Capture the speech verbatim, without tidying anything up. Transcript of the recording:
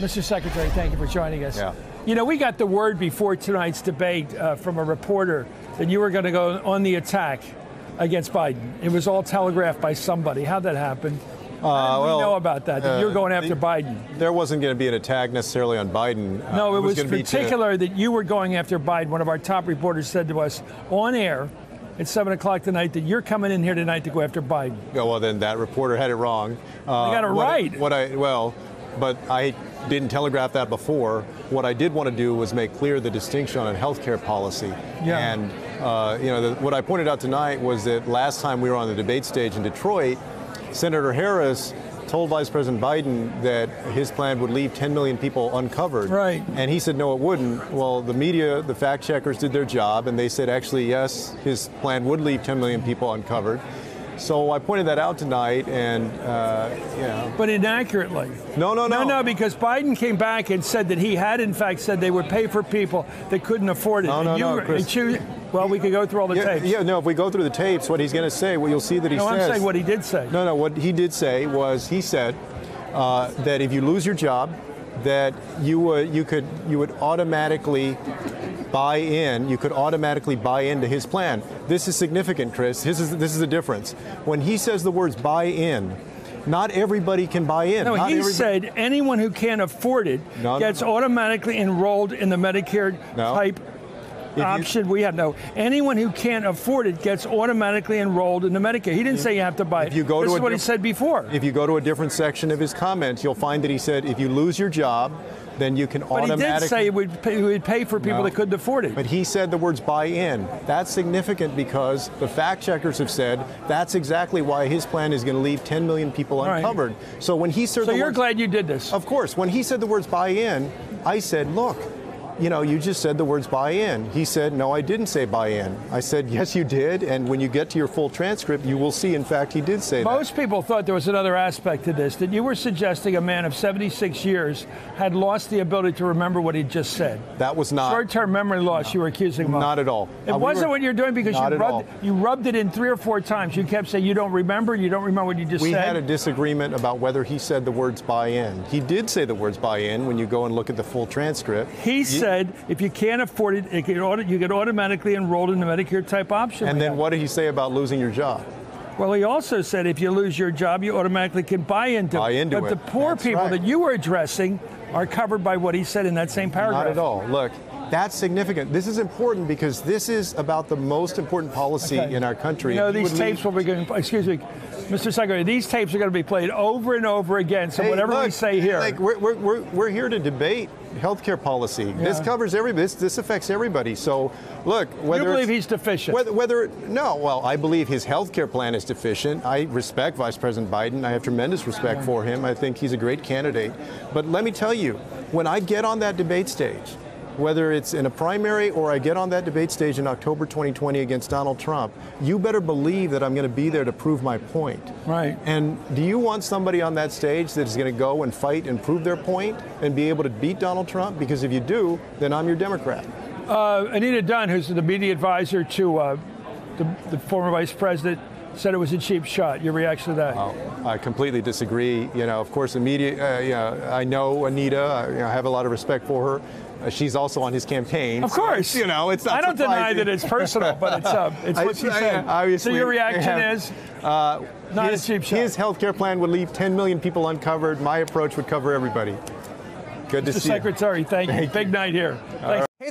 Mister Secretary, thank you for joining us. Yeah. You know, we got the word before tonight's debate uh, from a reporter that you were going to go on the attack against Biden. It was all telegraphed by somebody. How'd that happen? Uh, we well, know about that, that uh, you're going after the, Biden. There wasn't going to be an attack necessarily on Biden. Uh, no, it, it was, was particular to... that you were going after Biden. One of our top reporters said to us on air at seven o'clock tonight that you're coming in here tonight to go after Biden. Yeah, well, then that reporter had it wrong. Uh, they got it what right. I, what I, well, but I didn't telegraph that before. What I did want to do was make clear the distinction on health care policy. Yeah. And, uh, you know, the, what I pointed out tonight was that last time we were on the debate stage in Detroit, Senator Harris told Vice President Biden that his plan would leave ten million people uncovered. Right. And he said, no, it wouldn't. Well, the media, the fact checkers did their job, and they said, actually, yes, his plan would leave ten million people uncovered. So I pointed that out tonight, and, uh, you know. But inaccurately. No, no, no. No, no, because Biden came back and said that he had, in fact, said they would pay for people that couldn't afford it. No, no, and you, no, Chris. And you, well, we could go through all the yeah, tapes. Yeah, no, if we go through the tapes, what he's going to say, well, you'll see that he no, says. No, I'm saying what he did say. No, no, what he did say was he said uh, that if you lose your job, that you, uh, you, could, you would automatically buy in, you could automatically buy into his plan. This is significant, Chris. This is, this is the difference. When he says the words buy in, not everybody can buy in. No, not he said anyone who can't afford it no, gets no. automatically enrolled in the Medicare no. type If option you, we have no. Anyone who can't afford it gets automatically enrolled in the Medicare. He didn't if, say you have to buy it. You go this to is what he said before. If you go to a different section of his comments, you'll find that he said, if you lose your job, then you can but automatically. But he did say we'd pay, we'd pay for people no. that couldn't afford it. But he said the words buy in. That's significant because the fact checkers have said that's exactly why his plan is going to leave ten million people uncovered. Right. So when he said so the you're words, glad you did this. Of course. When he said the words buy in, I said, look, you know, you just said the words buy in. He said, no, I didn't say buy in. I said, yes, you did. And when you get to your full transcript, you will see, in fact, he did say that. Most people thought there was another aspect to this, that you were suggesting a man of seventy-six years had lost the ability to remember what he just said. That was not. Short-term memory loss, no, you were accusing him of. Not at all. It uh, wasn't we were, what you're doing because you rubbed, you rubbed it in three or four times. You kept saying you don't remember, you don't remember what you just we said. We had a disagreement about whether he said the words buy in. He did say the words buy in when you go and look at the full transcript. He you, said said if you can't afford it, it can auto, you get automatically enrolled in the Medicare type option. And then have. What did he say about losing your job? Well, he also said if you lose your job, you automatically can buy into, buy into but it. But the poor that's people right. that you were addressing are covered by what he said in that same paragraph. Not at all. Look, that's significant. This is important because this is about the most important policy okay. in our country. You know, these tapes leave. will be going, excuse me, Mister Secretary, these tapes are going to be played over and over again. So hey, whatever look, we say here. Like we're, we're, we're, we're here to debate healthcare policy. Yeah. This covers everybody. This, this affects everybody. So, look, whether you believe he's deficient. Whether, whether no, well, I believe his healthcare plan is deficient. I respect Vice President Biden. I have tremendous respect yeah. for him. I think he's a great candidate. But let me tell you, when I get on that debate stage, whether it's in a primary or I get on that debate stage in October twenty twenty against Donald Trump, you better believe that I'm going to be there to prove my point. Right. And do you want somebody on that stage that is going to go and fight and prove their point and be able to beat Donald Trump? Because if you do, then I'm your Democrat. Uh, Anita Dunn, who's the media advisor to uh, the, the former vice president, said it was a cheap shot. Your reaction to that? Oh, I completely disagree. You know, of course, the media, uh, you know, I know Anita. I, you know, I have a lot of respect for her. She's also on his campaign. Of course. So, you know, it's not I don't surprising. deny that it's personal, but it's, uh, it's what she said. So your reaction yeah. is uh, not his, a cheap shot. His health care plan would leave ten million people uncovered. My approach would cover everybody. Good to Mister see Secretary, you. Secretary, thank, thank you. Big night here. Thanks. Hey